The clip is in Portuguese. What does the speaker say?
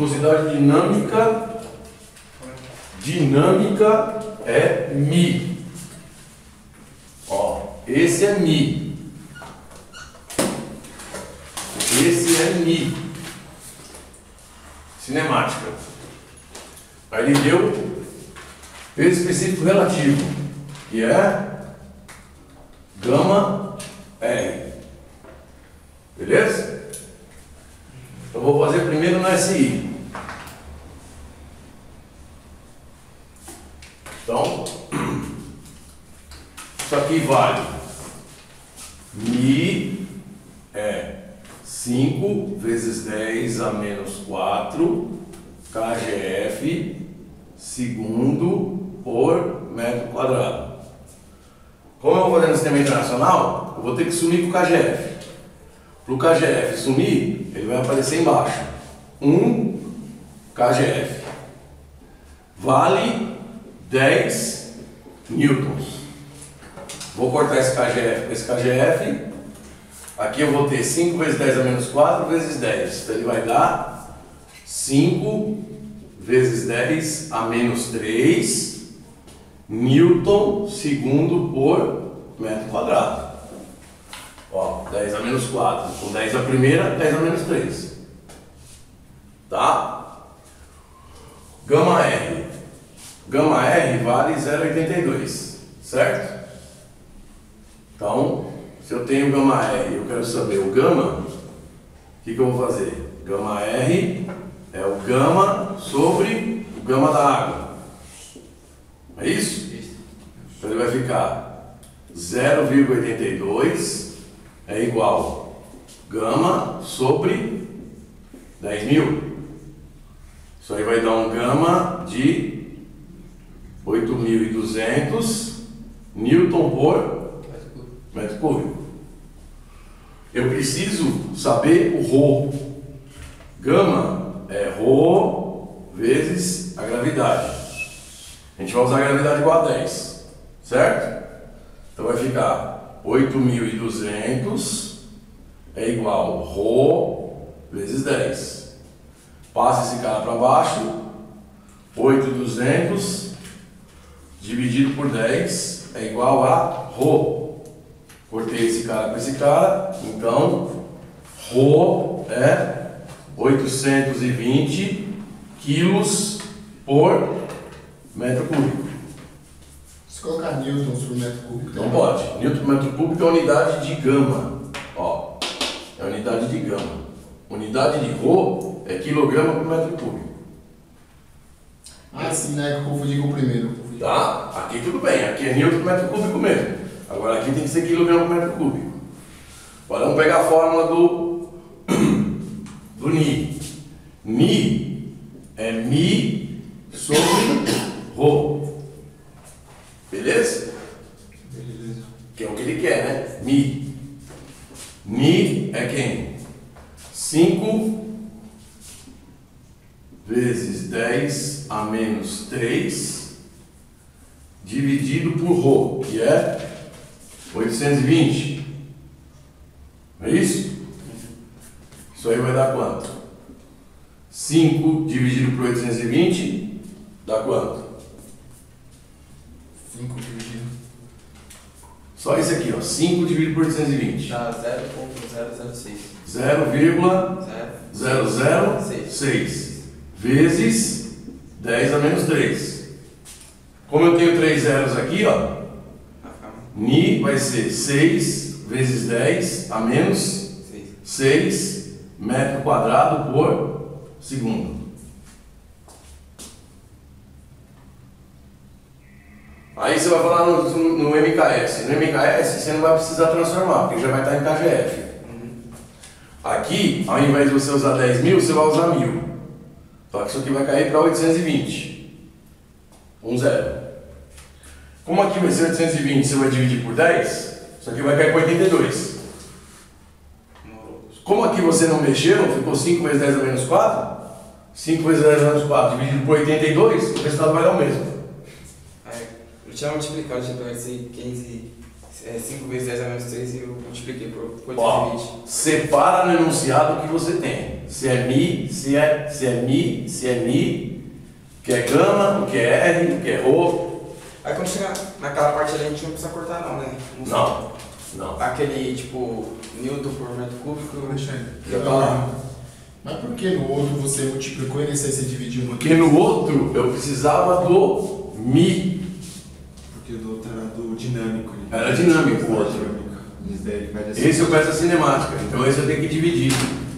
Viscosidade dinâmica é μ. Ó, esse é μ. Esse é μ. Cinemática. Aí ele deu peso específico relativo, que é gama R. Beleza? Eu vou fazer primeiro no SI. Então, isso aqui vale μ é 5 vezes 10 a menos 4 kgf segundo por metro quadrado. Como eu vou fazer no sistema internacional, eu vou ter que sumir para o kgf. Para o kgf sumir, ele vai aparecer embaixo. 1 kgf vale 10 newtons. Vou cortar esse kgf com esse kgf. Aqui eu vou ter 5 vezes 10 a menos 4 vezes 10. Então ele vai dar 5 vezes 10 a menos 3 newton segundo por metro quadrado. Ó, 10 a menos 4. Com 10 a primeira, 10 a menos 3. Tá? Gama R. Gama R vale 0,82. Certo? Então, se eu tenho gama R, eu quero saber o gama, o que eu vou fazer? Gama R é o gama sobre o gama da água. É isso? Então ele vai ficar 0,82 é igual gama sobre 10.000. Isso aí vai dar um gama de 8.200 newton por metro cúbico. Eu preciso saber o Rho. Gama é Rho vezes a gravidade. A gente vai usar a gravidade igual a 10, certo? Então vai ficar 8.200 é igual Rho vezes 10. Passa esse cara para baixo. 8.200 dividido por 10 é igual a Rho. Cortei esse cara com esse cara, então Rho é 820 quilos por metro cúbico. Se colocar newton por metro cúbico... Não pode. Newton por metro cúbico é a unidade de gama. Ó, é a unidade de gama. Unidade de Rho é quilograma por metro cúbico. Ah, sim, né? Eu confundi com o primeiro. Tá? Aqui tudo bem. Aqui é newton por metro cúbico mesmo. Agora aqui tem que ser quilograma por metro cúbico. Agora vamos pegar a fórmula do Ni. Ni é Mi sobre Rho. Beleza? Beleza. Que é o que ele quer, né? Mi. Ni é quem? 5 vezes 10 a menos 3 dividido por Rho, que é 820. Não é isso? Isso aí vai dar quanto? 5 dividido por 820 dá quanto? 5 dividido. Só isso aqui, ó. 5 dividido por 820. Dá 0,006. 0,006 vezes 10 a menos 3. Como eu tenho 3 zeros aqui, ó, Ni vai ser 6 vezes 10 a menos 6 metro quadrado por segundo. Aí você vai falar no MKS. No MKS você não vai precisar transformar, porque já vai estar em KGF. Aqui, ao invés de você usar 10.000, você vai usar 1.000. Então isso aqui vai cair para 820. 10. Como aqui vai ser 820, você vai dividir por 10, isso aqui vai cair por 82. Como aqui você não mexeu, ficou 5 vezes 10 a menos 4, 5 vezes 10 a menos 4 dividido por 82, o resultado vai dar o mesmo. É, eu tinha multiplicado, já peguei 15 5 vezes 10 a menos 3 e eu multipliquei por 420. Separa no enunciado o que você tem. Se é mi, o que é gama, o que é r, o que é rho. Aí quando chegar naquela parte ali a gente não precisa cortar não, né? Não, não. Aquele tipo Newton por metro cúbico, mas por que no outro você multiplicou e nesse aí você dividiu? Porque no outro eu precisava do mi. Porque do outro era do dinâmico. Era dinâmico o outro. Esse eu peço a cinemática, então esse eu tenho que dividir.